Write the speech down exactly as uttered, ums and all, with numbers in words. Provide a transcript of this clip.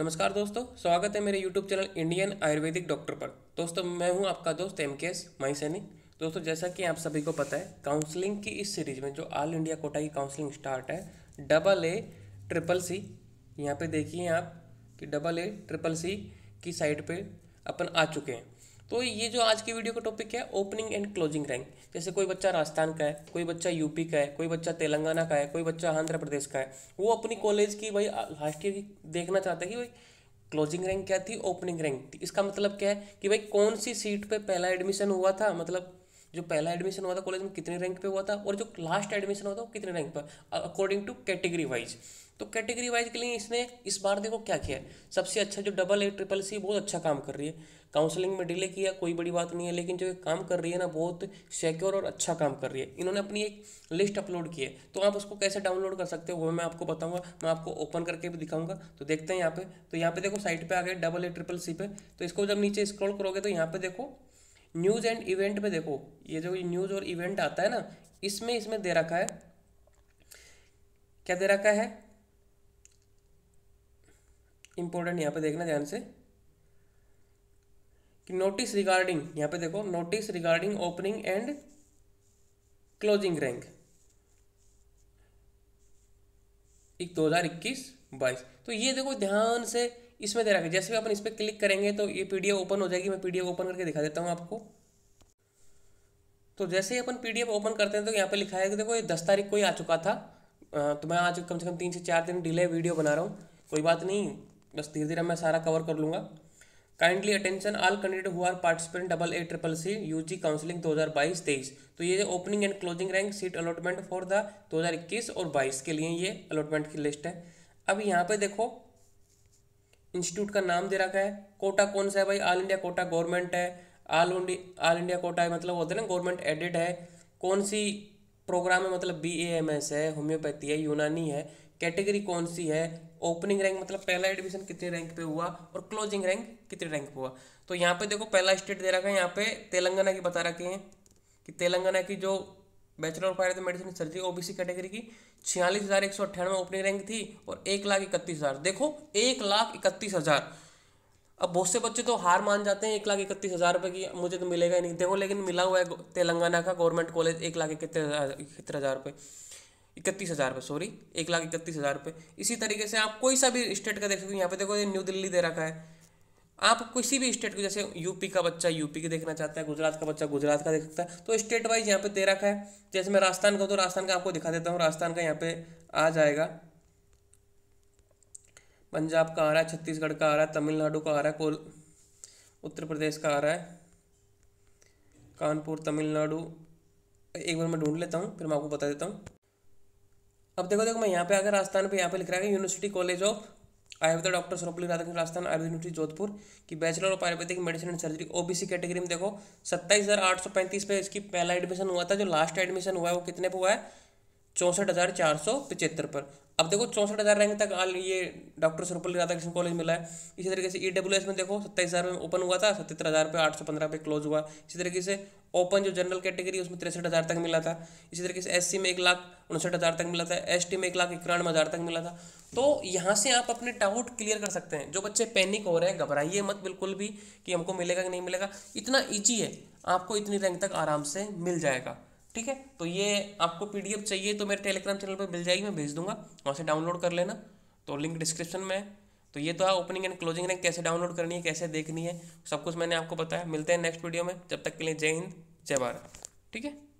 नमस्कार दोस्तों, स्वागत है मेरे YouTube channel Indian Ayurvedic doctor पर। दोस्तों मैं हूं आपका दोस्त एमकेएस महिसनी। दोस्तों जैसा कि आप सभी को पता है, काउंसलिंग की इस सीरीज में जो ऑल इंडिया कोटा की काउंसलिंग स्टार्ट है, डबल ए ट्रिपल सी, यहां पे देखिए आप कि डबल ए ट्रिपल सी की साइड पर अपन आ चुके हैं। तो ये जो आज की वीडियो का टॉपिक है, ओपनिंग एंड क्लोजिंग रैंक। जैसे कोई बच्चा राजस्थान का है, कोई बच्चा यूपी का है, कोई बच्चा तेलंगाना का है, कोई बच्चा आंध्र प्रदेश का है, वो अपनी कॉलेज की भाई लास्ट ईयर की देखना चाहता है कि भाई क्लोजिंग रैंक क्या थी, ओपनिंग रैंक थी। इसका मतलब क्या है कि भाई कौन सी सीट पे पहला एडमिशन हुआ था, मतलब जो पहला एडमिशन हुआ था कॉलेज में कितने रैंक पे हुआ था, और जो लास्ट एडमिशन हुआ था वो कितने रैंक पर, अकॉर्डिंग टू कैटेगरी वाइज। तो कैटेगरी वाइज के लिए इसने इस बार देखो क्या किया है, सबसे अच्छा जो डबल ए ट्रिपल सी बहुत अच्छा काम कर रही है। काउंसलिंग में डिले किया कोई बड़ी बात नहीं है, लेकिन जो ये काम कर रही है ना, बहुत सिक्योर और अच्छा काम कर रही है। इन्होंने अपनी एक लिस्ट अपलोड की है, तो आप उसको कैसे डाउनलोड कर सकते हो वो मैं आपको बताऊँगा, मैं आपको ओपन करके भी दिखाऊँगा। तो देखते हैं यहाँ पर, तो यहाँ पर देखो साइट पर आ गए डबल ए ट्रिपल सी पे। तो इसको जब नीचे स्क्रॉल करोगे तो यहाँ पर देखो न्यूज़ एंड इवेंट पे देखो, ये जो न्यूज़ और इवेंट आता है ना, इसमें इसमें दे रखा है, क्या दे रखा है, इम्पोर्टेंट, यहाँ पे देखना ध्यान से कि नोटिस रिगार्डिंग, यहाँ पे देखो notice regarding opening and closing rank दो हज़ार इक्कीस बाईस। तो ये देखो ध्यान से इसमें दे रखा है, जैसे भी अपन इस पर क्लिक करेंगे तो ये पीडीएफ ओपन हो जाएगी। मैं पीडीएफ ओपन करके दिखा देता हूँ आपको। तो जैसे ही अपन पीडीएफ ओपन करते हैं तो यहाँ पे लिखा है कि देखो ये दस तारीख को ही आ चुका था। तो मैं आज कम से कम तीन से चार दिन डिले वीडियो बना रहा हूँ, कोई बात नहीं, बस धीरे धीरे मैं सारा कवर कर लूँगा। Kindly attention all candidate who are participant double A triple C U G counselling दो हज़ार बाईस तेईस। तो ये opening and closing rank seat allotment for the दो हज़ार इक्कीस और बाईस के लिए ये अलॉटमेंट की लिस्ट है। अब यहाँ पे देखो इंस्टीट्यूट का नाम दे रखा है, कोटा कौन सा है भाई, ऑल इंडिया कोटा गवर्नमेंट है, ऑल ऑल इंडिया कोटा है मतलब होता है ना गवर्नमेंट एडेड है, कौन सी प्रोग्राम है मतलब बी ए एम एस है, होम्योपैथी है, यूनानी है, कैटेगरी कौन सी है, ओपनिंग रैंक मतलब पहला एडमिशन कितने रैंक पे हुआ और क्लोजिंग रैंक कितने रैंक पे हुआ। तो यहाँ पे देखो पहला स्टेट दे रखा है, यहाँ पे तेलंगाना की बता रखे हैं कि तेलंगाना की जो bachelor of fine medicine surgery OBC category की छियालीस हज़ार एक सौ अट्ठानवे ओपनिंग रैंक थी और एक लाख इकतीस हज़ार। देखो एक लाख इकतीस हज़ार। अब बहुत से बच्चे तो हार मान जाते हैं, एक लाख इकतीस हज़ार रुपये की मुझे तो मिलेगा ही नहीं, देखो लेकिन मिला हुआ है तेलंगाना का गवर्नमेंट कॉलेज एक लाख इकहत्तर हज़ार रुपये इकतीस हज़ार रुपये सॉरी एक लाख इकतीस हज़ार रुपये। इसी तरीके से आप कोई सा भी स्टेट का देख सकते हो, यहाँ पे देखो ये न्यू दिल्ली दे रखा है। आप किसी भी स्टेट को, जैसे यूपी का बच्चा यूपी के देखना चाहता है, गुजरात का बच्चा गुजरात का देख सकता है। तो स्टेट वाइज यहाँ पे दे रखा है, जैसे मैं राजस्थान का, तो राजस्थान का आपको दिखा देता हूँ, राजस्थान का यहाँ पर आ जाएगा, पंजाब का आ रहा है, छत्तीसगढ़ का आ रहा है, तमिलनाडु का आ रहा है, उत्तर प्रदेश का आ रहा है, कानपुर, तमिलनाडु, एक बार मैं ढूंढ लेता हूँ फिर मैं आपको बता देता हूँ। अब देखो देखो मैं यहाँ पे अगर राजस्थान पे यहाँ पे लिख रहा है university college of Ayurveda doctor Sarupalli Radhakrishna Rajasthan Ayurveda university Jodhpur की bachelor of Ayurvedic medicine and surgery OBC category में देखो सत्ताईस हज़ार आठ सौ पैंतीस पे इसकी पहला एडमिशन हुआ था, जो लास्ट एडमिशन हुआ है वो कितने पे हुआ है, चौंसठ हज़ार चार सौ पचहत्तर पर। अब देखो चौंसठ हज़ार रैंक तक आल ये डॉक्टर सरुपल्ली राधाकृष्ण कॉलेज मिला है। इसी तरीके से ई डब्ल्यू एस में देखो सत्ताईस हज़ार में ओपन हुआ था, सत्तर हज़ार पे आठ सौ पंद्रह पे क्लोज हुआ। इसी तरीके से ओपन जो जनरल कैटेगरी उसमें तिरसठ हज़ार तक मिला था। इसी तरीके से एस सी में एक लाख उनसठ हज़ार तक मिला था, एस टी में एक लाख इक्यानवे हज़ार तक मिला था। तो यहाँ से आप अपने डाउट क्लियर कर सकते हैं। जो बच्चे पैनिक हो रहे हैं, घबराइए मत बिल्कुल भी कि हमको मिलेगा कि नहीं मिलेगा, इतना ईजी है, आपको इतनी रैंक तक आराम से मिल जाएगा, ठीक है। तो ये आपको पीडीएफ चाहिए तो मेरे टेलीग्राम चैनल पर मिल जाएगी, मैं भेज दूंगा, वहाँ से डाउनलोड कर लेना, तो लिंक डिस्क्रिप्शन में है। तो ये तो है ओपनिंग एंड क्लोजिंग रैंक, कैसे डाउनलोड करनी है, कैसे देखनी है, सब कुछ मैंने आपको बताया। मिलते हैं नेक्स्ट वीडियो में, जब तक के लिए जय हिंद जय भारत, ठीक है।